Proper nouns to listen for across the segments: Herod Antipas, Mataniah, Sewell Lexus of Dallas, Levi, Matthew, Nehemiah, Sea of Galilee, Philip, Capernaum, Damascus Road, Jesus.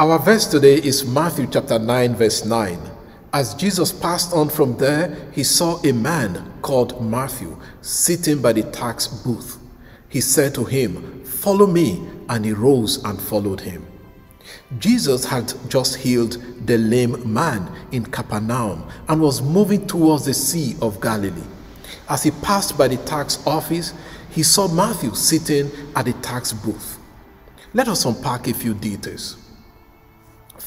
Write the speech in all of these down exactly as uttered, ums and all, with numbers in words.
Our verse today is Matthew chapter nine, verse nine. As Jesus passed on from there, he saw a man called Matthew sitting by the tax booth. He said to him, "Follow me," and he rose and followed him. Jesus had just healed the lame man in Capernaum and was moving towards the Sea of Galilee. As he passed by the tax office, he saw Matthew sitting at the tax booth. Let us unpack a few details.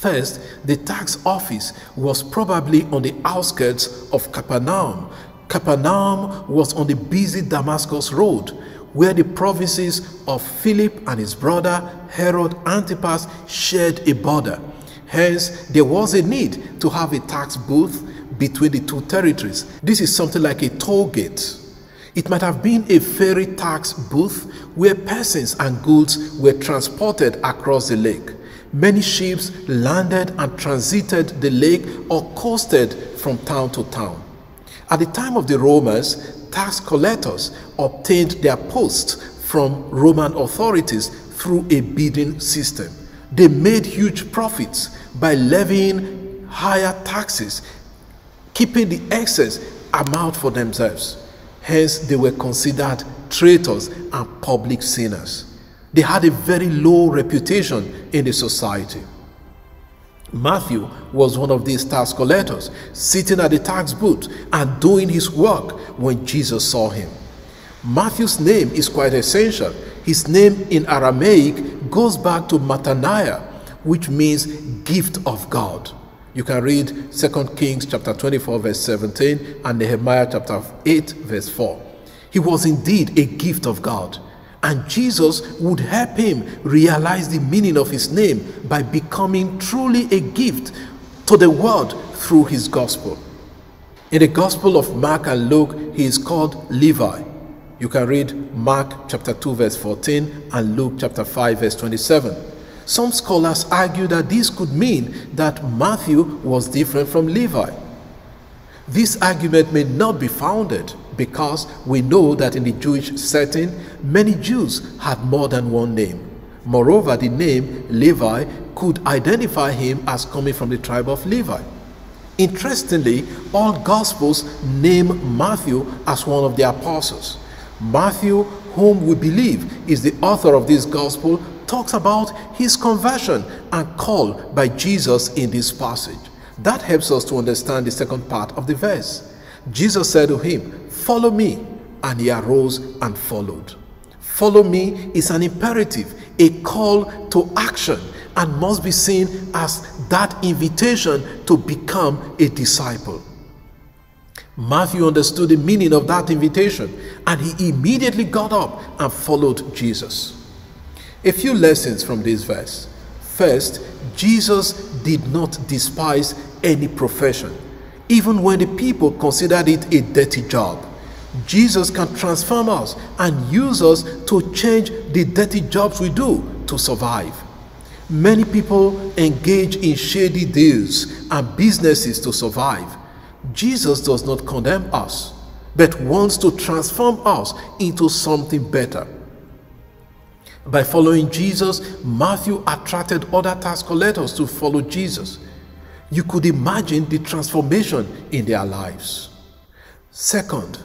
First, the tax office was probably on the outskirts of Capernaum. Capernaum was on the busy Damascus Road, where the provinces of Philip and his brother Herod Antipas shared a border. Hence, there was a need to have a tax booth between the two territories. This is something like a toll gate. It might have been a ferry tax booth where persons and goods were transported across the lake. Many ships landed and transited the lake or coasted from town to town. At the time of the Romans, tax collectors obtained their posts from Roman authorities through a bidding system. They made huge profits by levying higher taxes, keeping the excess amount for themselves. Hence, they were considered traitors and public sinners. They had a very low reputation in the society. Matthew was one of these tax collectors, sitting at the tax booth and doing his work when Jesus saw him. Matthew's name is quite essential. His name in Aramaic goes back to Mataniah, which means gift of God. You can read Second Kings chapter twenty-four, verse seventeen, and Nehemiah chapter eight, verse four. He was indeed a gift of God, and Jesus would help him realize the meaning of his name by becoming truly a gift to the world through his gospel. In the gospel of Mark and Luke, he is called Levi. You can read Mark chapter two, verse fourteen, and Luke chapter five, verse twenty-seven. Some scholars argue that this could mean that Matthew was different from Levi. This argument may not be founded, because we know that in the Jewish setting, many Jews had more than one name. Moreover, the name Levi could identify him as coming from the tribe of Levi. Interestingly, all Gospels name Matthew as one of the apostles. Matthew, whom we believe is the author of this Gospel, talks about his conversion and call by Jesus in this passage. That helps us to understand the second part of the verse. Jesus said to him, "Follow me," and he arose and followed. Follow me is an imperative, a call to action, and must be seen as that invitation to become a disciple. Matthew understood the meaning of that invitation, and he immediately got up and followed Jesus. A few lessons from this verse. First, Jesus did not despise any profession, even when the people considered it a dirty job. Jesus can transform us and use us to change the dirty jobs we do to survive. Many people engage in shady deals and businesses to survive. Jesus does not condemn us, but wants to transform us into something better. By following Jesus, Matthew attracted other tax collectors to follow Jesus. You could imagine the transformation in their lives. Second,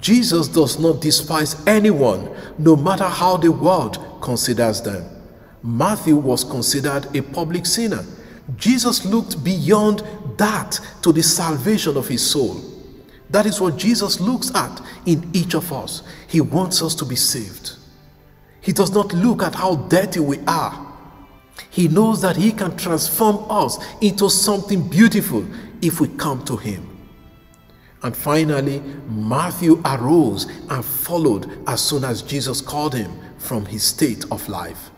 Jesus does not despise anyone, no matter how the world considers them. Matthew was considered a public sinner. Jesus looked beyond that to the salvation of his soul. That is what Jesus looks at in each of us. He wants us to be saved. He does not look at how dirty we are. He knows that he can transform us into something beautiful if we come to him. And finally, Matthew arose and followed as soon as Jesus called him from his state of life.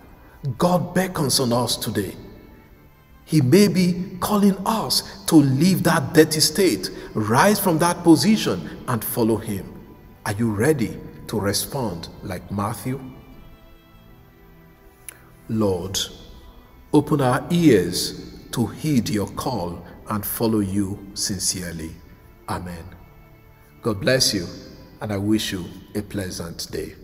God beckons on us today. He may be calling us to leave that dirty state, rise from that position, and follow him. Are you ready to respond like Matthew? Lord, open our ears to heed your call and follow you sincerely. Amen. God bless you, and I wish you a pleasant day.